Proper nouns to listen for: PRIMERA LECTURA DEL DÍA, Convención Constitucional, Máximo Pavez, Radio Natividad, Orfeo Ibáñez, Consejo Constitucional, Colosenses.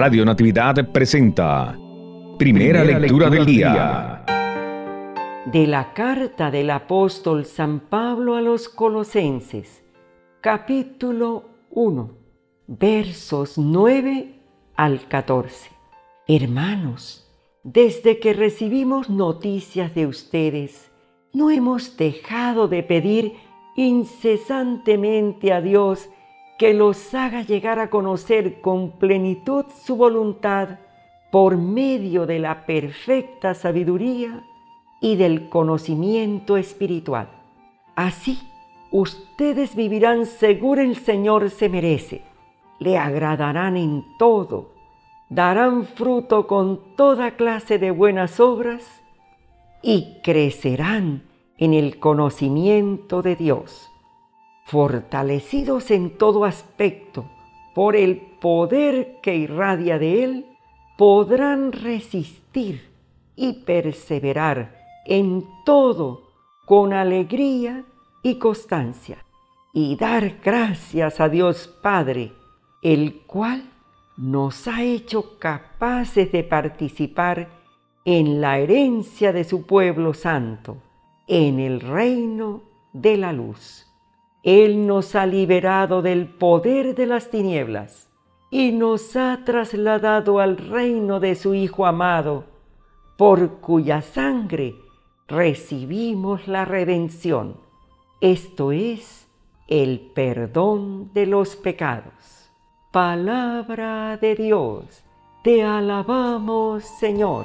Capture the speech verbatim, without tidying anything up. Radio Natividad presenta Primera, Primera lectura, lectura del día. De la carta del apóstol San Pablo a los Colosenses, capítulo uno, versos nueve al catorce. Hermanos, desde que recibimos noticias de ustedes, no hemos dejado de pedir incesantemente a Dios que los haga llegar a conocer con plenitud su voluntad por medio de la perfecta sabiduría y del conocimiento espiritual. Así, ustedes vivirán según el Señor se merece, le agradarán en todo, darán fruto con toda clase de buenas obras y crecerán en el conocimiento de Dios. Fortalecidos en todo aspecto por el poder que irradia de Él, podrán resistir y perseverar en todo con alegría y constancia, y dar gracias a Dios Padre, el cual nos ha hecho capaces de participar en la herencia de su pueblo santo, en el reino de la luz. Él nos ha liberado del poder de las tinieblas y nos ha trasladado al reino de su Hijo amado, por cuya sangre recibimos la redención, esto es, el perdón de los pecados. Palabra de Dios, te alabamos, Señor.